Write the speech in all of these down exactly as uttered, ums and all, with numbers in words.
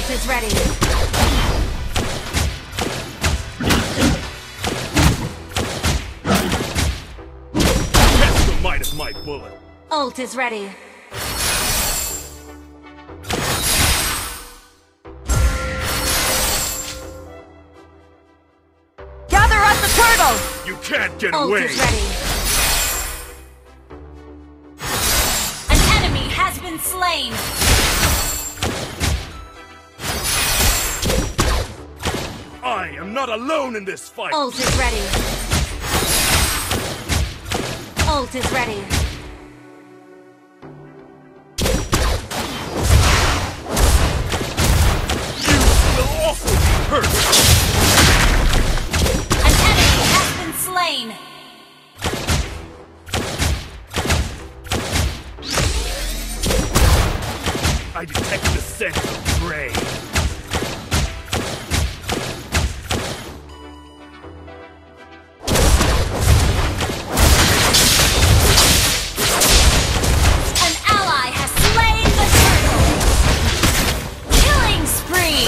bolt is ready. That's the might of my bullet. Ult is ready. Gather up the turtle! You can't get Ult away! Is ready. Slain. I am not alone in this fight. Ult is ready. Ult is ready. You will also be hurt. An enemy has been slain. I detect the scent of prey. An ally has slain the turtle! Killing spree!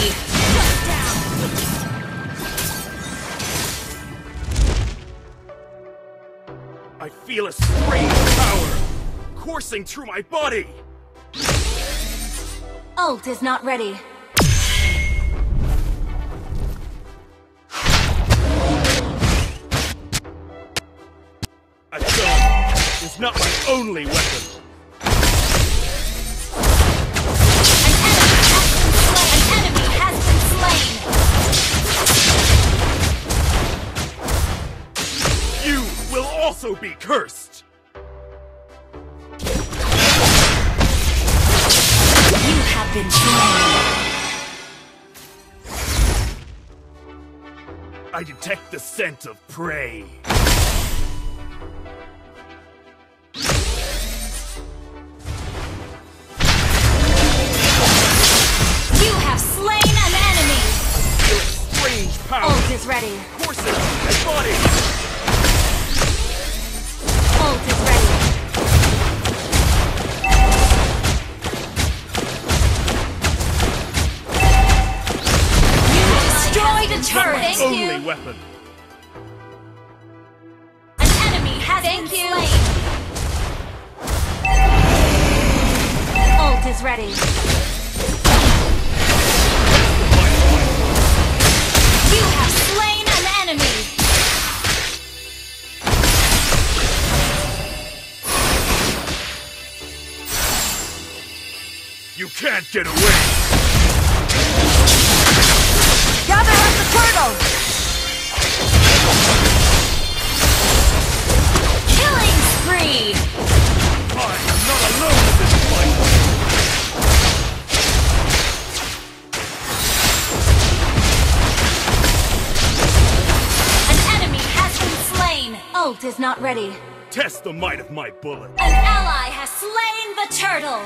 Shut down! I feel a strange power coursing through my body! Ult is not ready. A gun is not my only weapon. An enemy has been slain. An enemy has been slain. You will also be cursed. Been I detect the scent of prey. You have slain an enemy. Your strange power. Ult is ready. Horses and bodies. Ult is ready. Turret. Thank only you. Weapon. An enemy has Thank been you. Slain. Ult is ready. You have slain an enemy. You can't get away. Gather up the turtle! Killing spree! I am not alone in this fight! An enemy has been slain! Ult is not ready. Test the might of my bullet. An ally has slain the turtle!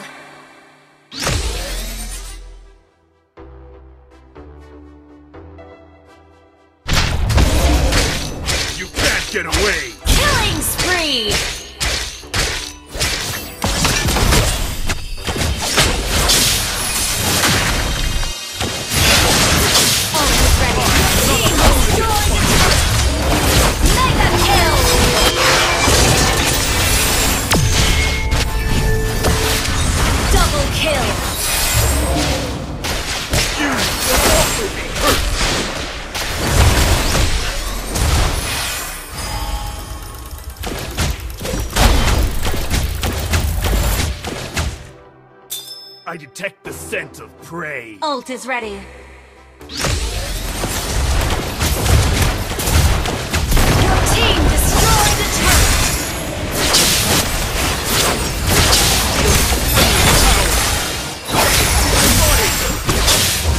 Get away! Killing spree! I detect the scent of prey. Ult is ready. Your team destroyed the turret.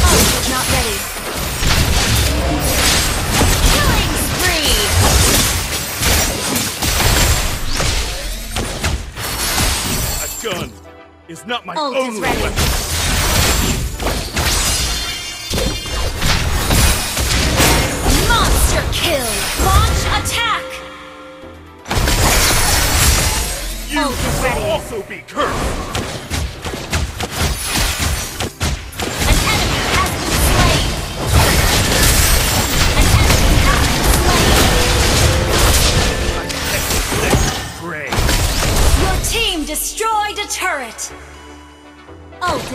Ult is not ready. Killing spree. A gun. Is not my Ult only is ready. Weapon. Monster kill! Launch attack! You Ult is will ready. Also be cursed! An enemy has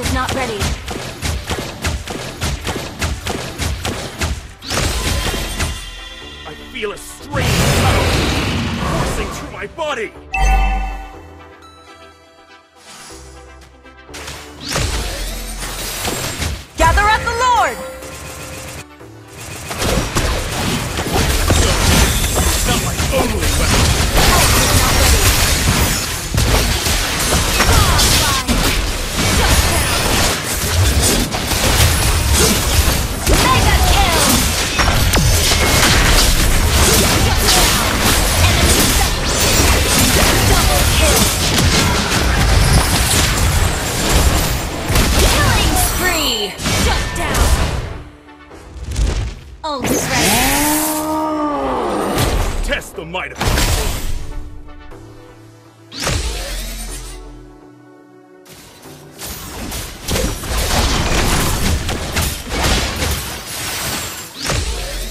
is not ready. I feel a strange power coursing through my body! Gather at the Lord! It's not my only weapon! Test the might of my sword.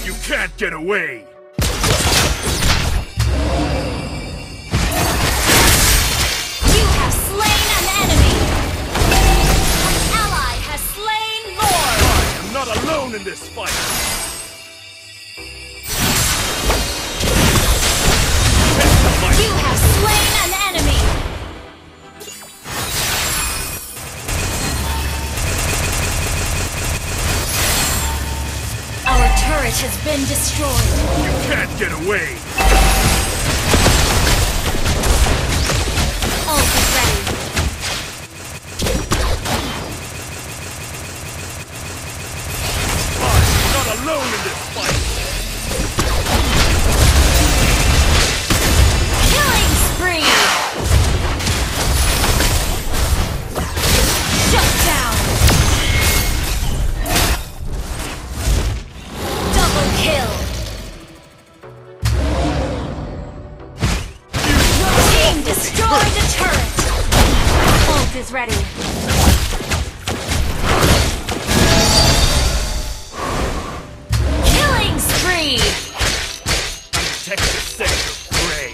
You can't get away. In this fight, you have slain an enemy. Our turret has been destroyed. You can't get away. All is ready. Alone in this fight! Killing spree! Shut down! Double kill! Your team destroyed the turret! Ult is ready. Protect the sector prey.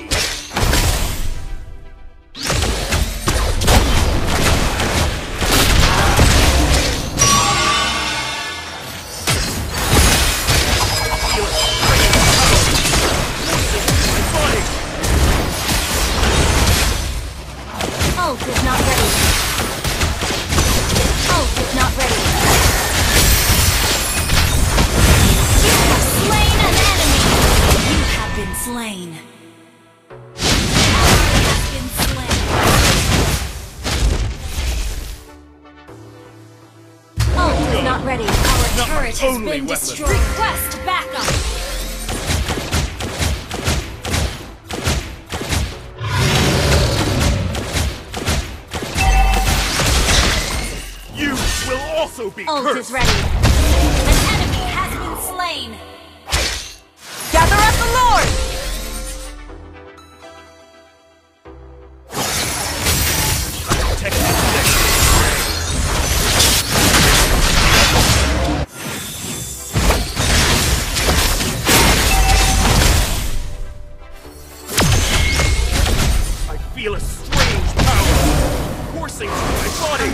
Ult is not ready. Ult is not ready. Slain. Has been slain. Ult is not ready. Our not turret has been weapon. destroyed. Request backup. You will also be Ult cursed. Ult is ready. An enemy has been slain. Gather up the Lord. I feel a strange power coursing through my body!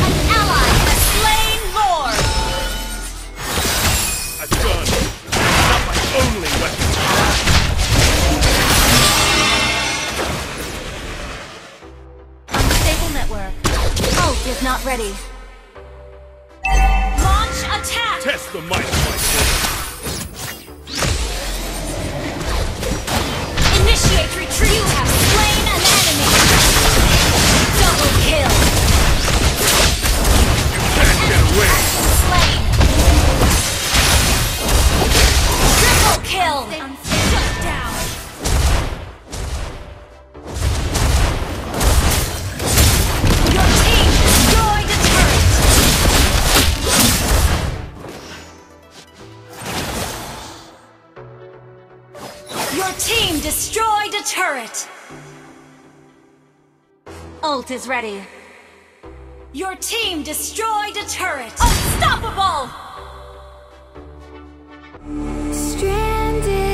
An ally has slain Lord! A gun is not my only weapon! Unstable network. Ult is not ready. Launch attack! Test the might of my sword! Initiate retreat! You have slain an enemy! Double kill! You can't get away! Slain! Triple kill! Shut down! Your team destroyed the turret! Your team destroyed the turret! Ult is ready. Your team destroyed a turret! Unstoppable! Stranded.